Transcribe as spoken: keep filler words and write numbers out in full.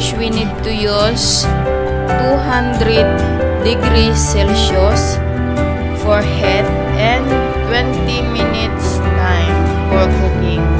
dish, we need to use two hundred degrees Celsius for heat and twenty minutes time for cooking.